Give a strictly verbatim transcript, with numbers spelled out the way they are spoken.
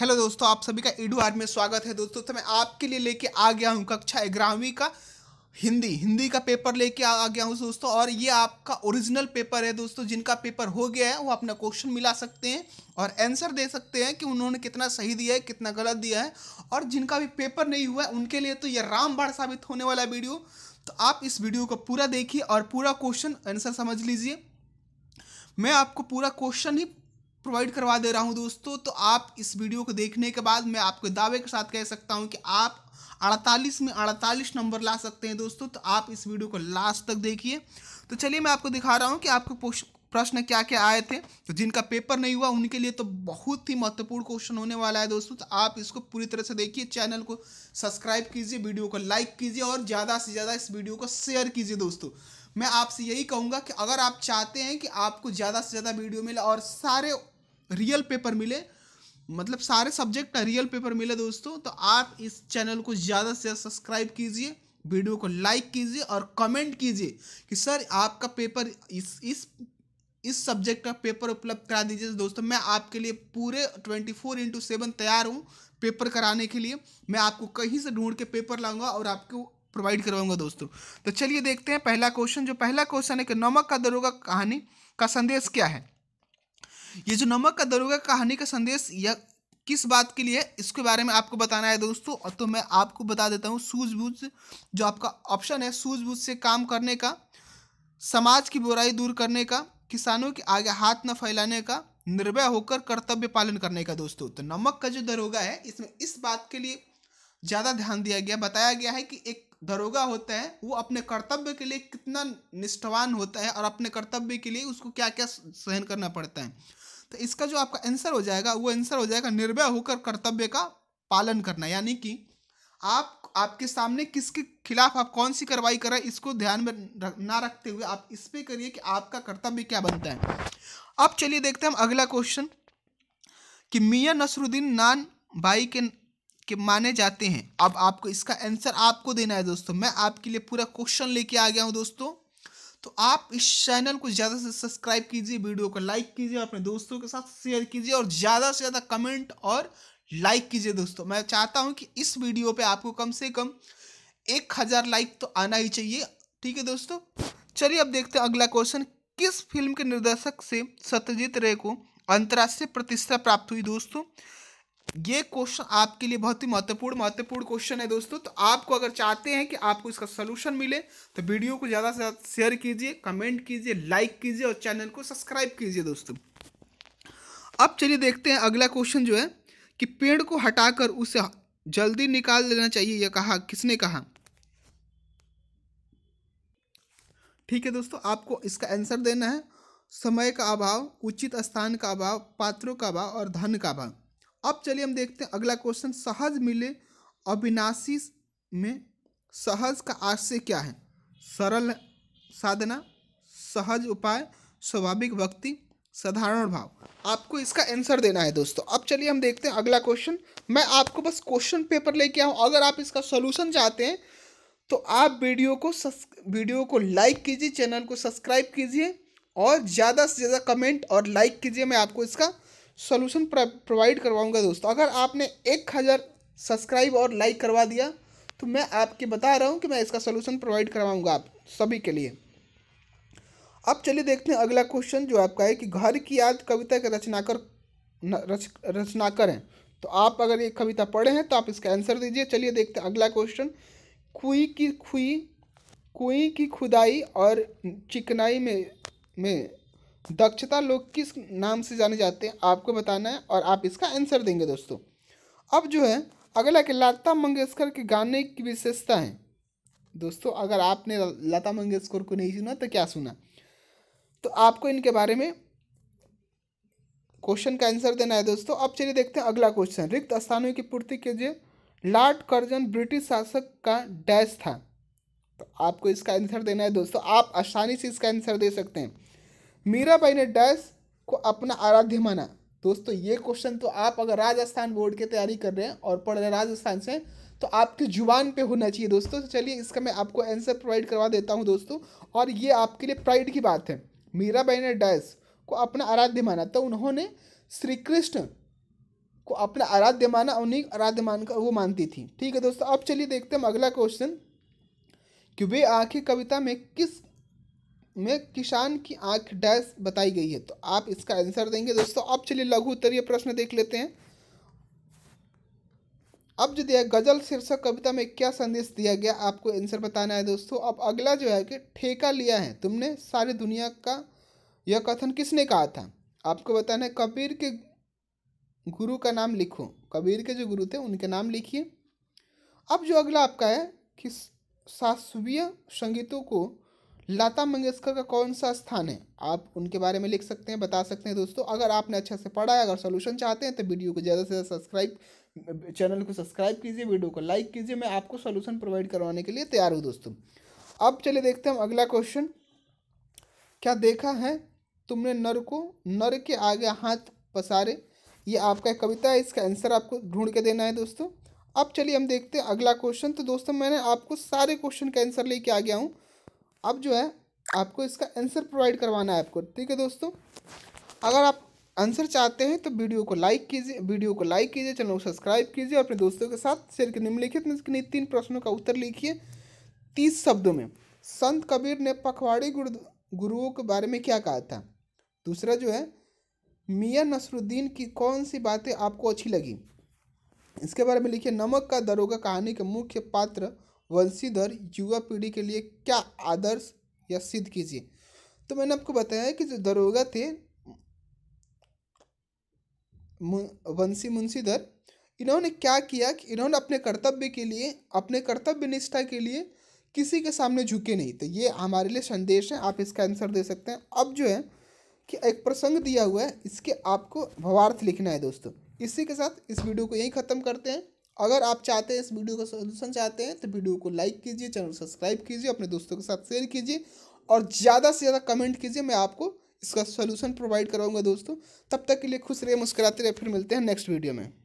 Hello दोस्तों, आप सभी का एडू आर्मी में स्वागत है। दोस्तों तो मैं आपके लिए लेके आ गया हूँ कक्षा ग्यारहवीं का हिंदी हिंदी का पेपर लेके आ गया हूँ दोस्तों। और ये आपका ओरिजिनल पेपर है दोस्तों। जिनका पेपर हो गया है वो अपना क्वेश्चन मिला सकते हैं और आंसर दे सकते हैं कि उन्होंने कितना सही दिया है, कितना गलत दिया है। और जिनका भी पेपर नहीं हुआ है उनके लिए तो यह रामबाण साबित होने वाला वीडियो। तो आप इस वीडियो को पूरा देखिए और पूरा क्वेश्चन आंसर समझ लीजिए। मैं आपको पूरा क्वेश्चन ही प्रोवाइड करवा दे रहा हूं दोस्तों। तो आप इस वीडियो को देखने के बाद मैं आपको दावे के साथ कह सकता हूं कि आप अड़तालीस में अड़तालीस नंबर ला सकते हैं दोस्तों। तो आप इस वीडियो को लास्ट तक देखिए। तो चलिए मैं आपको दिखा रहा हूं कि आपको प्रश्न क्या क्या आए थे। तो जिनका पेपर नहीं हुआ उनके लिए तो बहुत ही महत्वपूर्ण क्वेश्चन होने वाला है दोस्तों। तो आप इसको पूरी तरह से देखिए, चैनल को सब्सक्राइब कीजिए, वीडियो को लाइक कीजिए और ज़्यादा से ज़्यादा इस वीडियो को शेयर कीजिए दोस्तों। मैं आपसे यही कहूँगा कि अगर आप चाहते हैं कि आपको ज़्यादा से ज़्यादा वीडियो मिले और सारे रियल पेपर मिले, मतलब सारे सब्जेक्ट का रियल पेपर मिले दोस्तों, तो आप इस चैनल को ज़्यादा से ज़्यादा सब्सक्राइब कीजिए, वीडियो को लाइक कीजिए और कमेंट कीजिए कि सर आपका पेपर इस इस इस सब्जेक्ट का पेपर उपलब्ध करा दीजिए। दोस्तों मैं आपके लिए पूरे ट्वेंटी फोर इंटू सेवन तैयार हूँ पेपर कराने के लिए। मैं आपको कहीं से ढूंढ के पेपर लाऊंगा और आपको प्रोवाइड करवाऊंगा दोस्तों। तो चलिए देखते हैं पहला क्वेश्चन। जो पहला क्वेश्चन है कि नमक का दरोगा कहानी का संदेश क्या है। ये जो नमक का दरोगा कहानी का संदेश यह किस बात के लिए है, इसके बारे में आपको बताना है दोस्तों। और तो मैं आपको बता देता हूँ, सूझबूझ जो आपका ऑप्शन है, सूझबूझ से काम करने का, समाज की बुराई दूर करने का, किसानों के आगे हाथ न फैलाने का, निर्भय होकर कर्तव्य पालन करने का दोस्तों। तो नमक का जो दरोगा है इसमें इस बात के लिए ज़्यादा ध्यान दिया गया, बताया गया है कि एक दरोगा होता है वो अपने कर्तव्य के लिए कितना निष्ठावान होता है और अपने कर्तव्य के लिए उसको क्या क्या सहन करना पड़ता है। तो इसका जो आपका आंसर हो जाएगा वो आंसर हो जाएगा निर्भय होकर कर्तव्य का पालन करना, यानी कि आप आपके सामने किसके खिलाफ आप कौन सी कार्रवाई कर रहे हैं इसको ध्यान में ना रखते हुए आप इस पे करिए कि आपका कर्तव्य क्या बनता है। अब चलिए देखते हैं हम अगला क्वेश्चन कि मियाँ नसरुद्दीन नान भाई के के माने जाते हैं। अब आपको इसका आंसर आपको देना है दोस्तों। मैं आपके लिए पूरा क्वेश्चन लेके आ गया हूँ दोस्तों। तो आप इस चैनल को ज़्यादा से सब्सक्राइब कीजिए, वीडियो को लाइक कीजिए और अपने दोस्तों के साथ शेयर कीजिए और ज़्यादा से ज़्यादा कमेंट और लाइक कीजिए दोस्तों। मैं चाहता हूं कि इस वीडियो पे आपको कम से कम एक हज़ार लाइक तो आना ही चाहिए, ठीक है दोस्तों। चलिए अब देखते हैं अगला क्वेश्चन। किस फिल्म के निर्देशक से सत्यजित रे को अंतर्राष्ट्रीय प्रतिष्ठा प्राप्त हुई दोस्तों। ये क्वेश्चन आपके लिए बहुत ही महत्वपूर्ण महत्वपूर्ण क्वेश्चन है दोस्तों। तो आपको अगर चाहते हैं कि आपको इसका सलूशन मिले तो वीडियो को ज़्यादा से ज़्यादा शेयर कीजिए, कमेंट कीजिए, लाइक कीजिए और चैनल को सब्सक्राइब कीजिए दोस्तों। अब चलिए देखते हैं अगला क्वेश्चन जो है कि पेड़ को हटाकर उसे जल्दी निकाल देना चाहिए यह कहा, किसने कहा। ठीक है दोस्तों, आपको इसका आंसर देना है। समय का अभाव, उचित स्थान का अभाव, पात्रों का अभाव और धन का अभाव। अब चलिए हम देखते हैं अगला क्वेश्चन। सहज मिले अविनाशी में सहज का आशय क्या है। सरल साधना, सहज उपाय, स्वाभाविक भक्ति, साधारण भाव। आपको इसका आंसर देना है दोस्तों। अब चलिए हम देखते हैं अगला क्वेश्चन। मैं आपको बस क्वेश्चन पेपर लेके आऊँ। अगर आप इसका सलूशन चाहते हैं तो आप वीडियो को वीडियो को लाइक कीजिए, चैनल को सब्सक्राइब कीजिए और ज़्यादा से ज़्यादा कमेंट और लाइक कीजिए। मैं आपको इसका सॉल्यूशन प्रोवाइड करवाऊंगा दोस्तों। अगर आपने एक हज़ार सब्सक्राइब और लाइक करवा दिया तो मैं आपके बता रहा हूं कि मैं इसका सॉल्यूशन प्रोवाइड करवाऊंगा आप सभी के लिए। अब चलिए देखते हैं अगला क्वेश्चन जो आपका है कि घर की याद कविता के रचनाकार रच, रचनाकार हैं। तो आप अगर ये कविता पढ़े हैं तो आप इसका आंसर दीजिए। चलिए देखते हैं अगला क्वेश्चन। कुई की खुई कुई की खुदाई और चिकनाई में में दक्षता लोग किस नाम से जाने जाते हैं, आपको बताना है और आप इसका आंसर देंगे दोस्तों। अब जो है अगला कि लता मंगेशकर के गाने की विशेषता है दोस्तों। अगर आपने लता मंगेशकर को नहीं सुना तो क्या सुना। तो आपको इनके बारे में क्वेश्चन का आंसर देना है दोस्तों। अब चलिए देखते हैं अगला क्वेश्चन। रिक्त स्थानों की पूर्ति कीजिए, लॉर्ड कर्जन ब्रिटिश शासक का डैश था। तो आपको इसका आंसर देना है दोस्तों। आप आसानी से इसका आंसर दे सकते हैं। मीराबाई ने डैश को अपना आराध्य माना दोस्तों। ये क्वेश्चन तो आप अगर राजस्थान बोर्ड की तैयारी कर रहे हैं और पढ़ रहे हैं राजस्थान से तो आपकी जुबान पे होना चाहिए दोस्तों। तो चलिए इसका मैं आपको आंसर प्रोवाइड करवा देता हूं दोस्तों। और ये आपके लिए प्राइड की बात है। मीराबाई ने डैश को अपना आराध्य माना तो उन्होंने श्री कृष्ण को अपना आराध्य माना, उन्हीं आराध्य मानकर वो मानती थी। ठीक है दोस्तों, अब चलिए देखते हैं अगला क्वेश्चन कि वे आँखें कविता में किस में किसान की आँख डैश बताई गई है, तो आप इसका आंसर देंगे दोस्तों। अब चलिए लघु उत्तरीय प्रश्न देख लेते हैं। अब जो दिया गजल शीर्षक कविता में क्या संदेश दिया गया, आपको आंसर बताना है दोस्तों। अब अगला जो है कि ठेका लिया है तुमने सारी दुनिया का, यह कथन किसने कहा था, आपको बताना है। कबीर के गुरु का नाम लिखो, कबीर के जो गुरु थे उनके नाम लिखिए। अब जो अगला आपका है कि शास्त्रीय संगीतों को लता मंगेशकर का कौन सा स्थान है, आप उनके बारे में लिख सकते हैं, बता सकते हैं दोस्तों। अगर आपने अच्छे से पढ़ा है, अगर सोल्यूशन चाहते हैं तो वीडियो को ज़्यादा से ज़्यादा सब्सक्राइब, चैनल को सब्सक्राइब कीजिए, वीडियो को लाइक कीजिए। मैं आपको सॉल्यूशन प्रोवाइड करवाने के लिए तैयार हूँ दोस्तों। अब चले देखते हैं अगला क्वेश्चन, क्या देखा है तुमने नर को, नर के आगे हाथ पसारे, ये आपका कविता है, इसका आंसर आपको ढूंढ के देना है दोस्तों। अब चलिए हम देखते हैं अगला क्वेश्चन। तो दोस्तों मैंने आपको सारे क्वेश्चन का आंसर लेके आ गया हूँ, अब जो है आपको इसका आंसर प्रोवाइड करवाना है आपको। ठीक है दोस्तों, अगर आप आंसर चाहते हैं तो वीडियो को लाइक कीजिए, वीडियो को लाइक कीजिए चैनल को सब्सक्राइब कीजिए और अपने दोस्तों के साथ शेयर कीजिए। निम्नलिखित में से तीन प्रश्नों का उत्तर लिखिए तीस शब्दों में। संत कबीर ने पखवाड़ी गुरु गुरुओं के बारे में क्या कहा था। दूसरा जो है मियाँ नसरुद्दीन की कौन सी बातें आपको अच्छी लगी, इसके बारे में लिखिए। नमक का दरोगा कहानी के मुख्य पात्र वंशीधर युवा पीढ़ी के लिए क्या आदर्श या सिद्ध कीजिए। तो मैंने आपको बताया कि जो दरोगा थे वंशी मुंशीधर, इन्होंने क्या किया कि इन्होंने अपने कर्तव्य के लिए, अपने कर्तव्य निष्ठा के लिए किसी के सामने झुके नहीं। तो ये हमारे लिए संदेश है, आप इसका आंसर दे सकते हैं। अब जो है कि एक प्रसंग दिया हुआ है, इसके आपको भावार्थ लिखना है दोस्तों। इसी के साथ इस वीडियो को यहीं ख़त्म करते हैं। अगर आप चाहते हैं इस वीडियो का सोल्यूशन चाहते हैं तो वीडियो को लाइक कीजिए, चैनल को सब्सक्राइब कीजिए, अपने दोस्तों के साथ शेयर कीजिए और ज़्यादा से ज़्यादा कमेंट कीजिए। मैं आपको इसका सॉल्यूशन प्रोवाइड कराऊंगा दोस्तों। तब तक के लिए खुश रहिए, मुस्कुराते रहिए। फिर मिलते हैं नेक्स्ट वीडियो में।